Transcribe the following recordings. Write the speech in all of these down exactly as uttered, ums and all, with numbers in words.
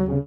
Thank you.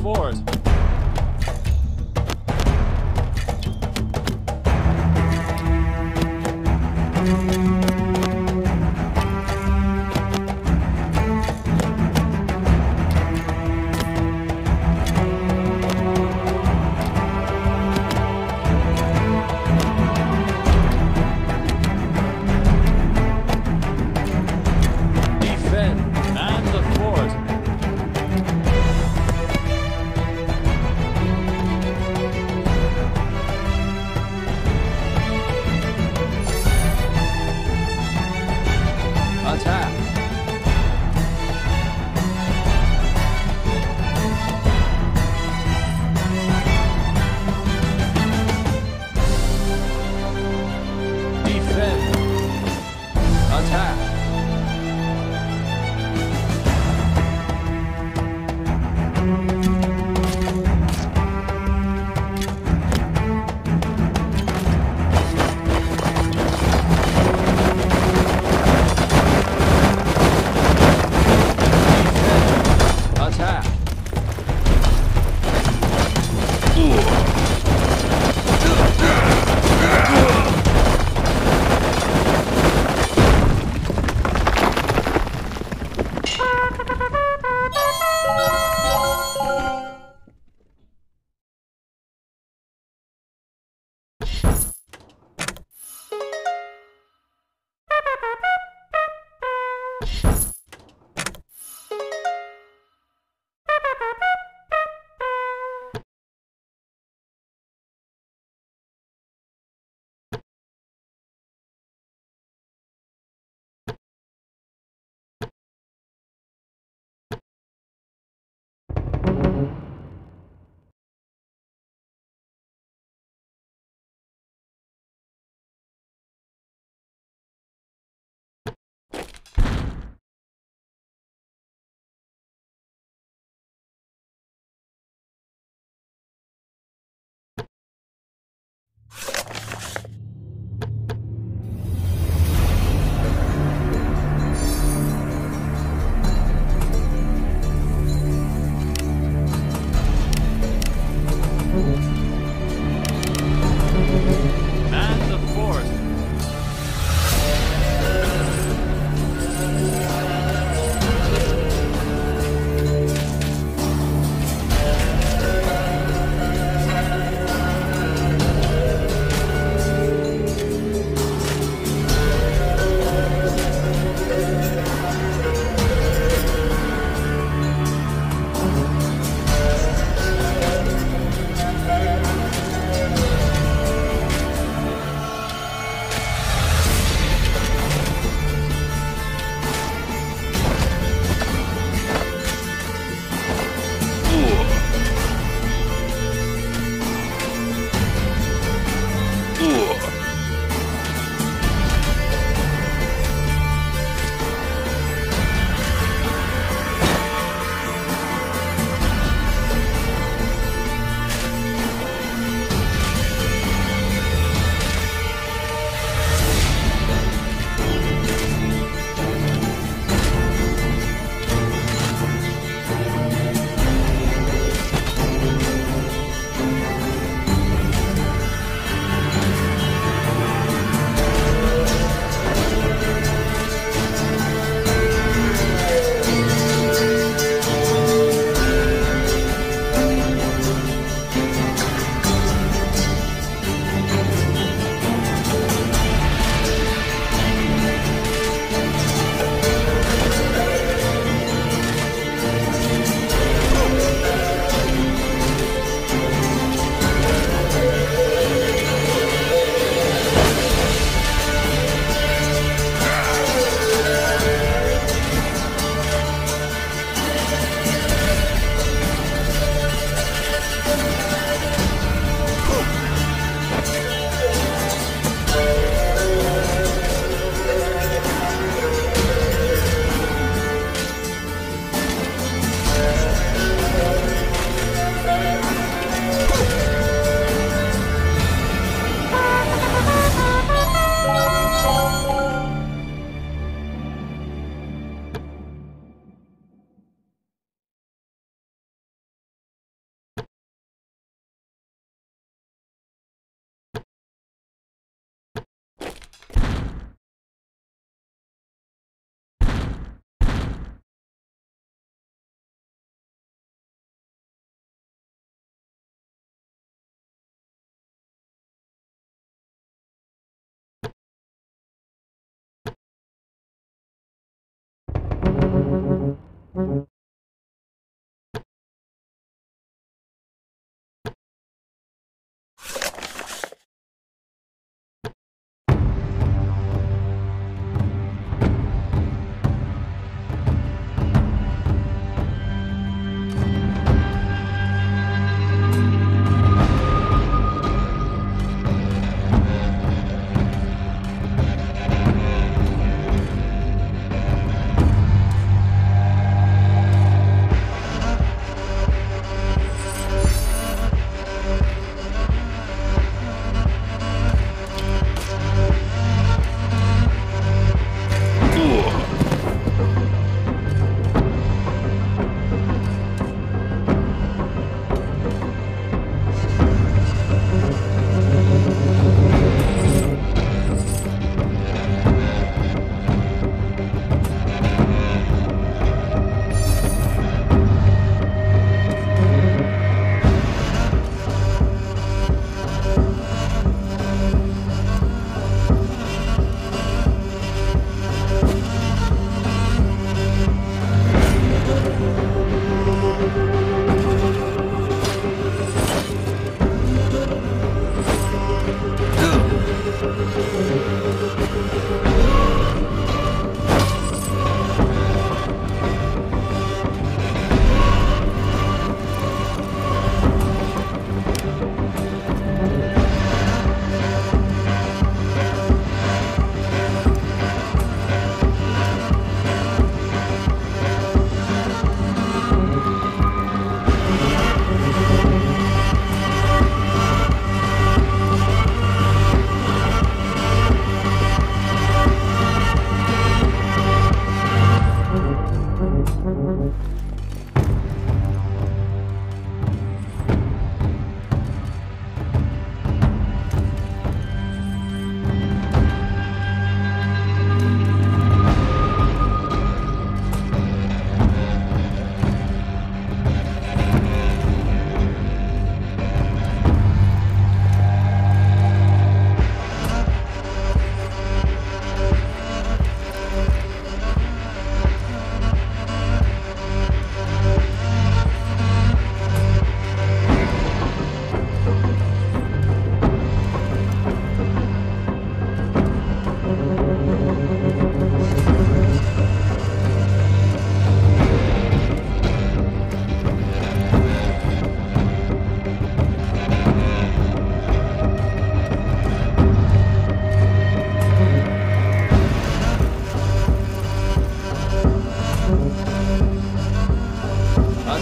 floors. Defend and the floors.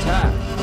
attack. Defense!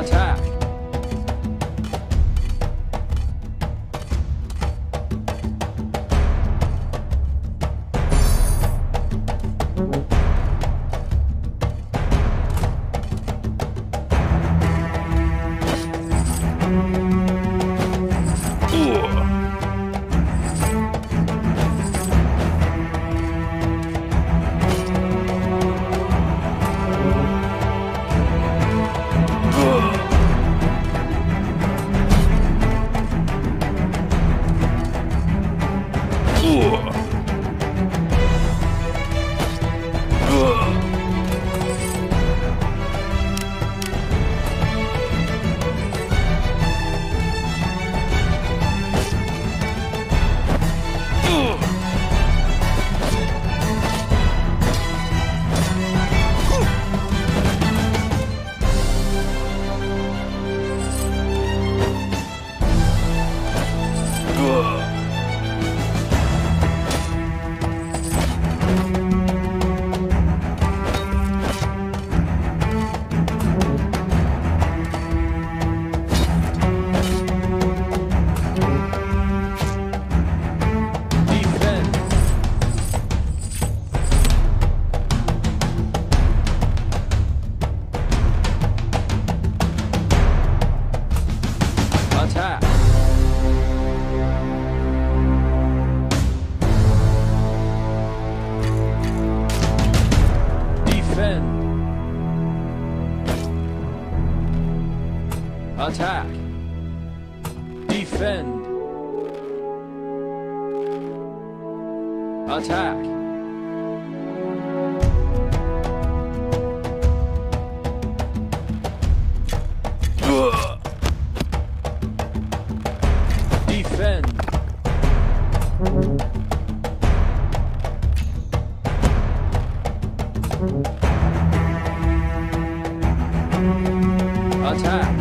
小钱儿。Attack. Defend. Attack. Defend. Attack. Attack. Defend. Attack.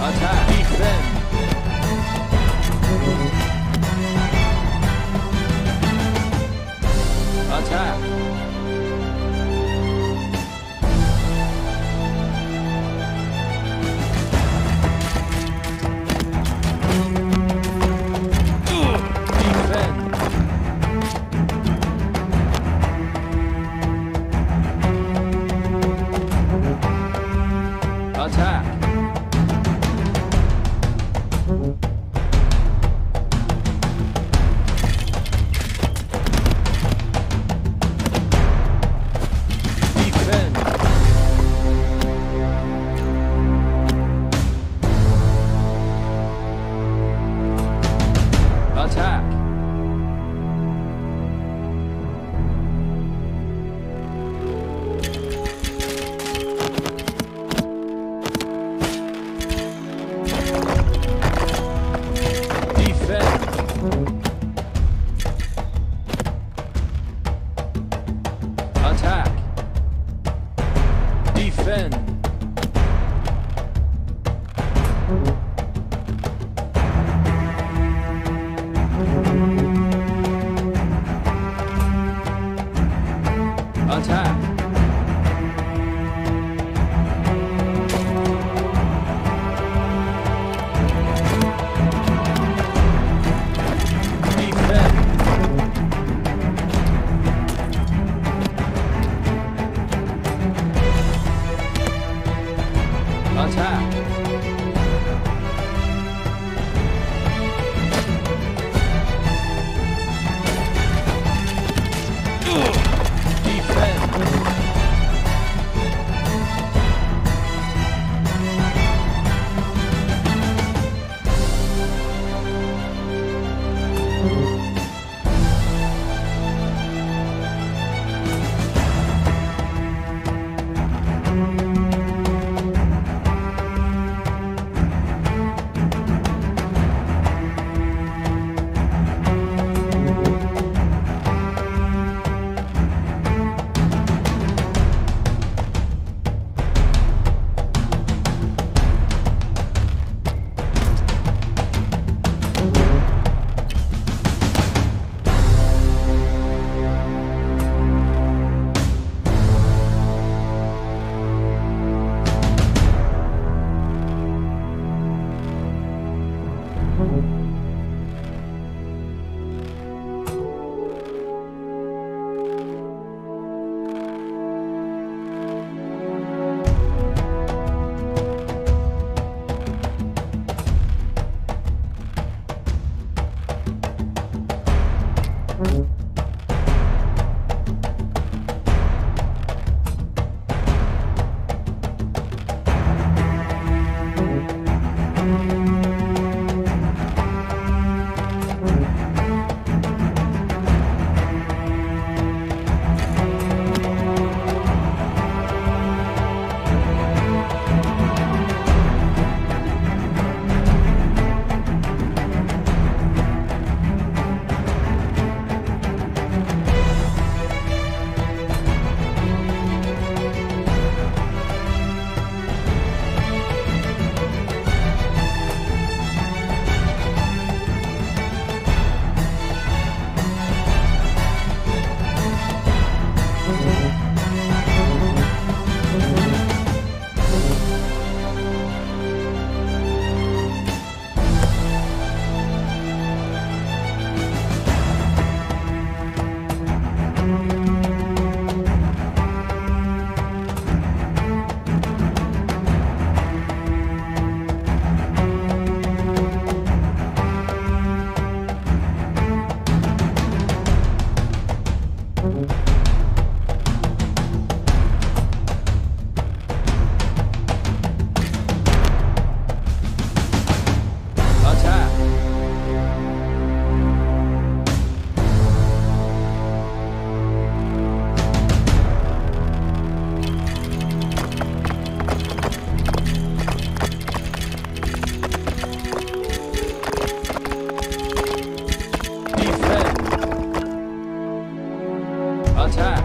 Attack. Defend. Attack. Attack. Defend. attack.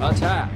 Attack!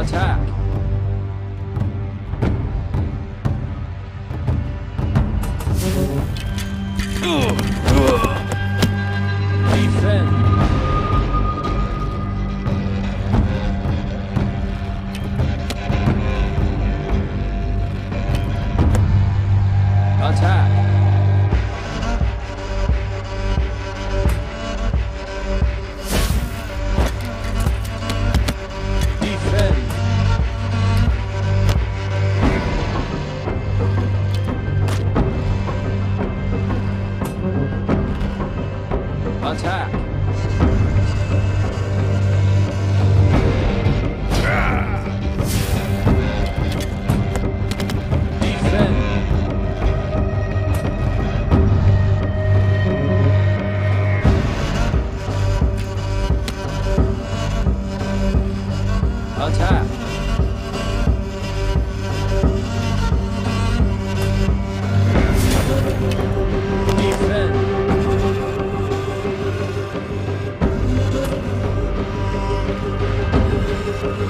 attack. Defend. Attack. Attack. Defend. Attack. Defend. Attack. Defend. Attack.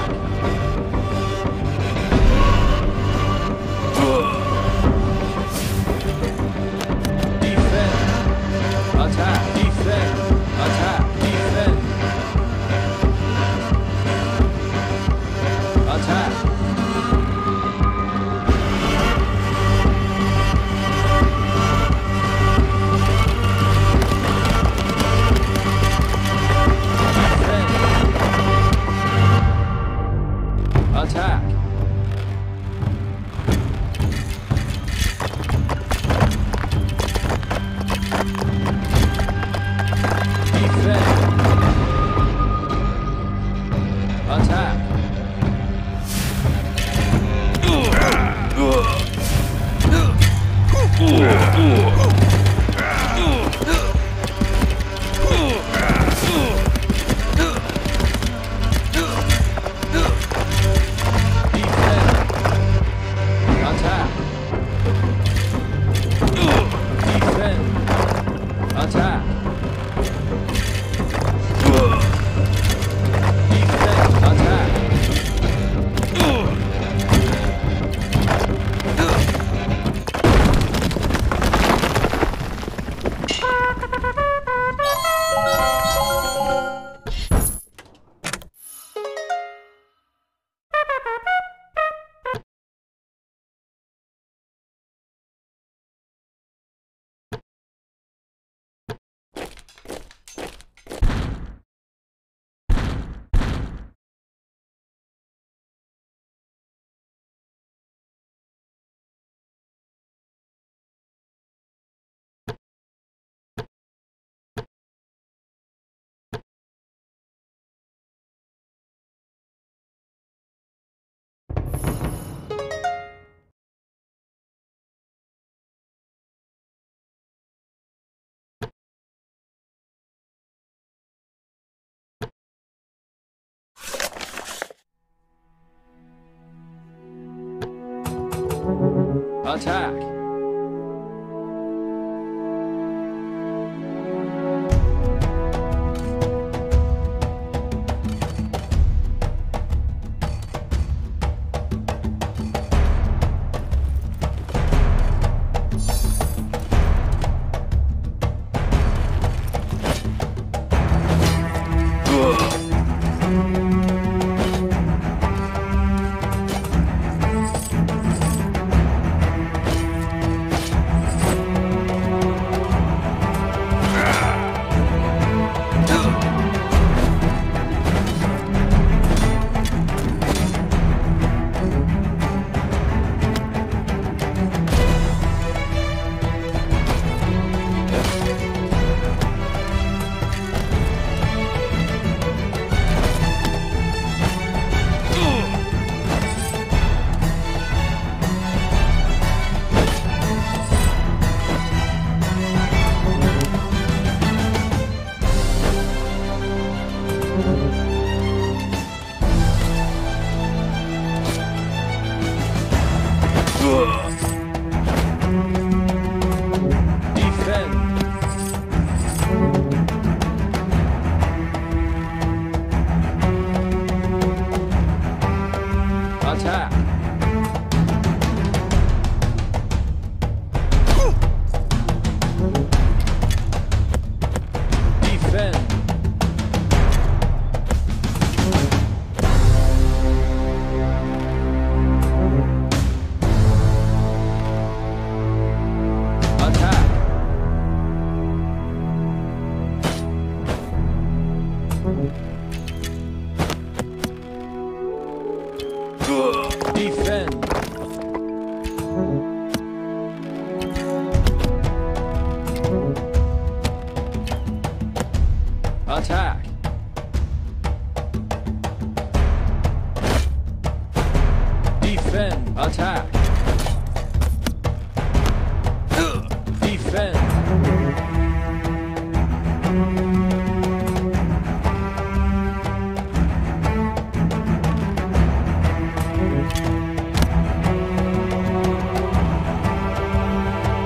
Defend. Attack. Defend. Attack. Attack. Defend. Attack. Attack. Defend. Attack. Attack. Attack! Defend! Attack! Defend! Attack! Defend!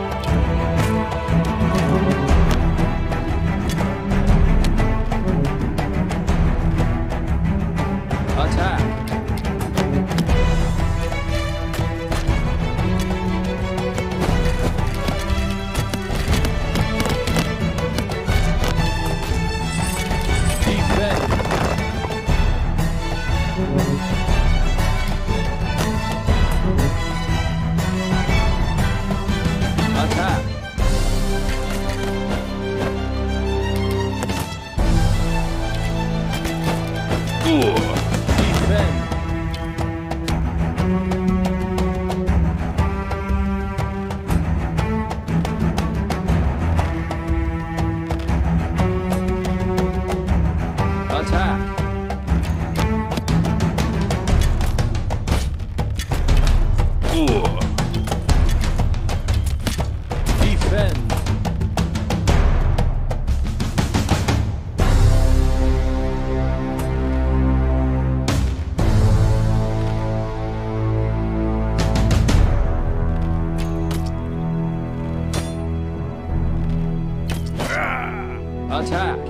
Attack!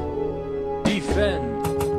Defend!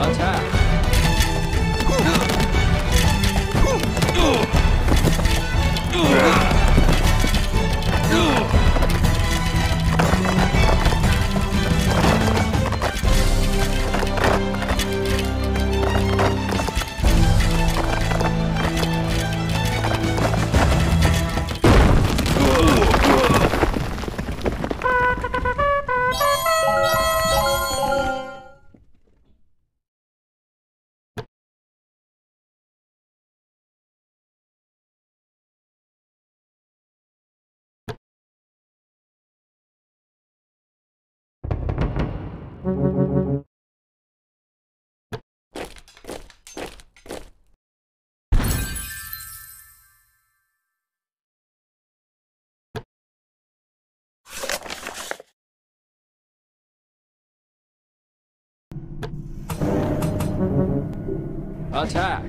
Attack! Attack!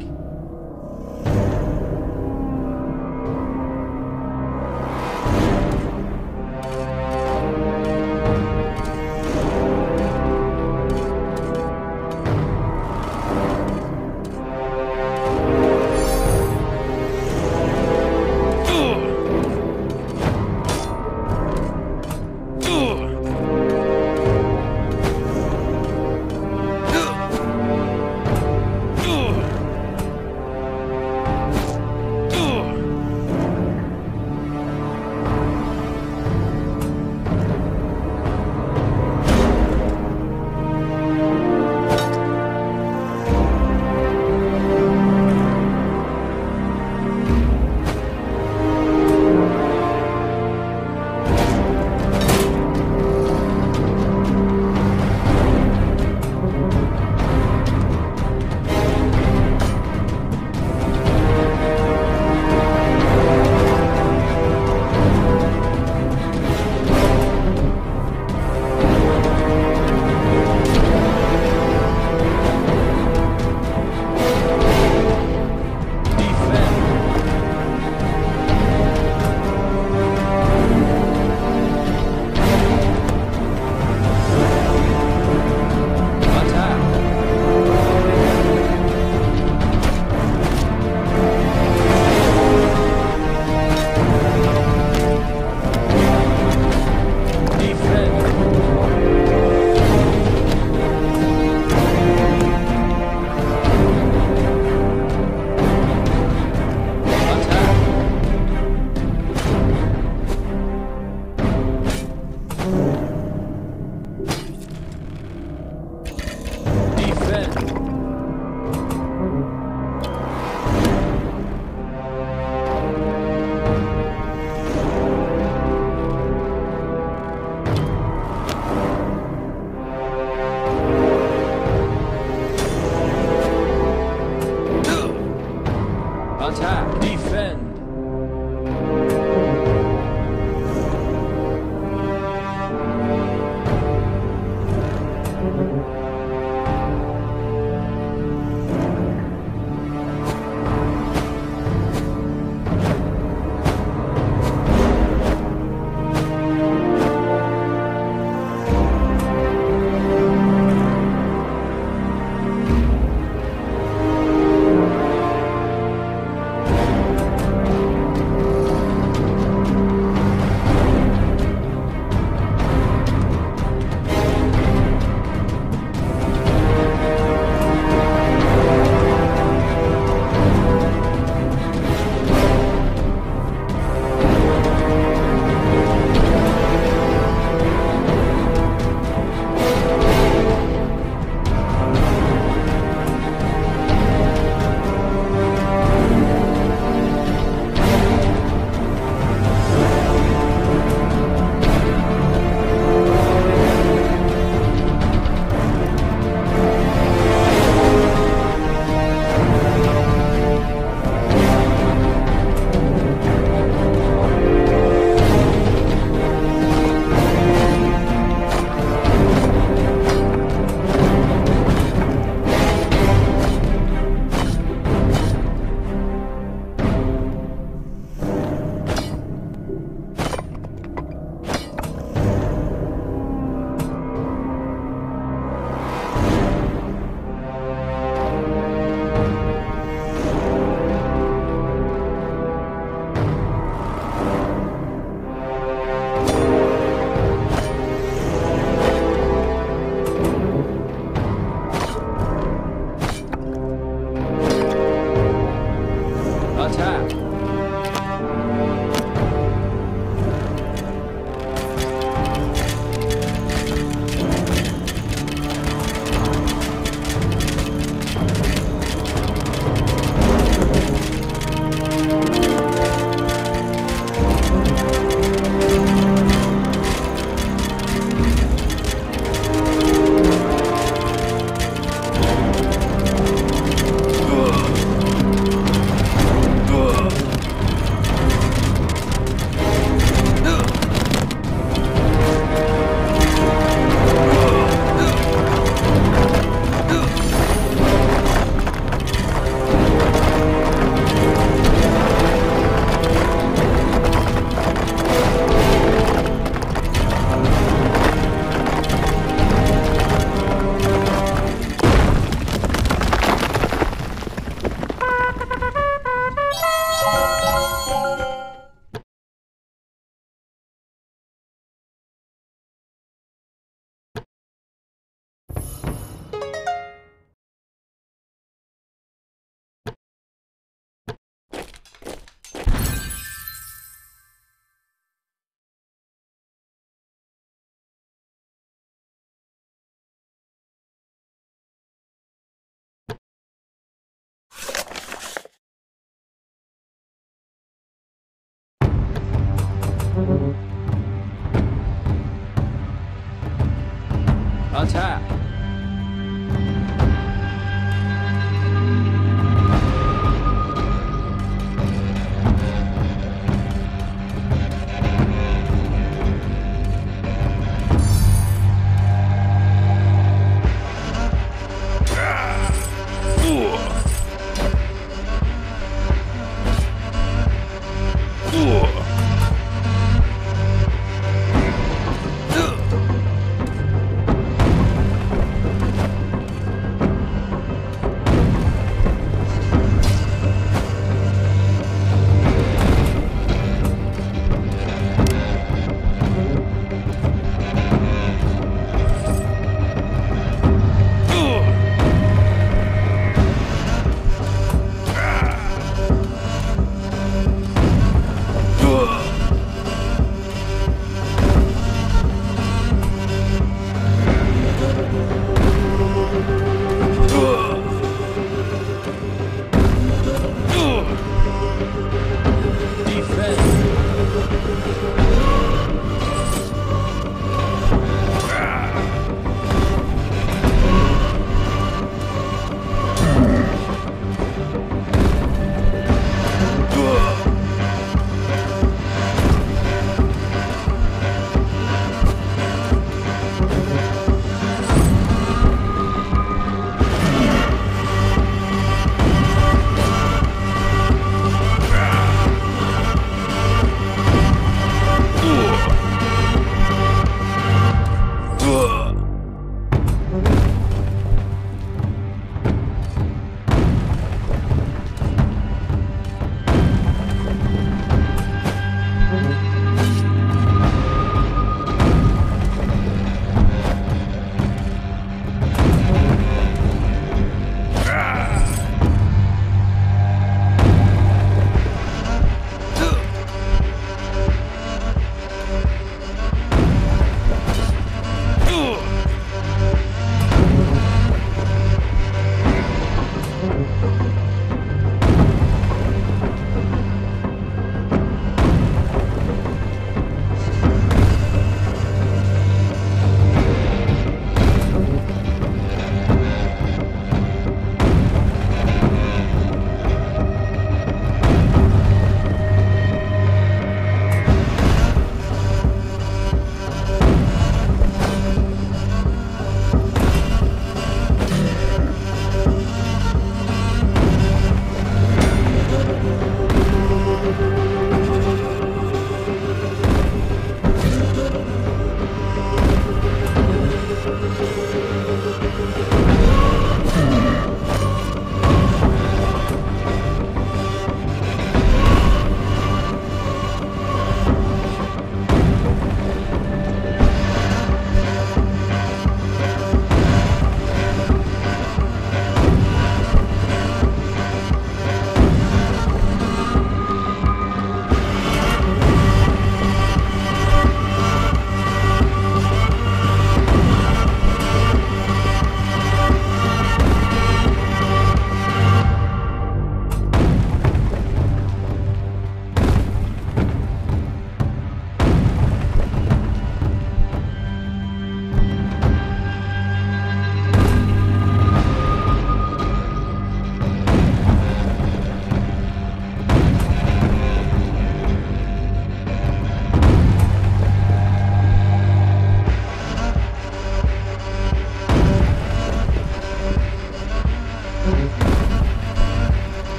老陈，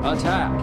Attack!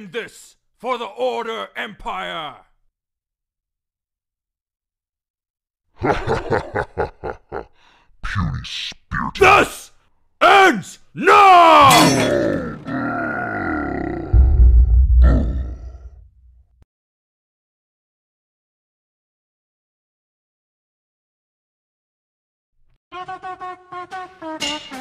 End this for the Order Empire! Ha ha ha ha ha! Puny spirit! This ends now! Ba ba ba ba ba ba ba ba.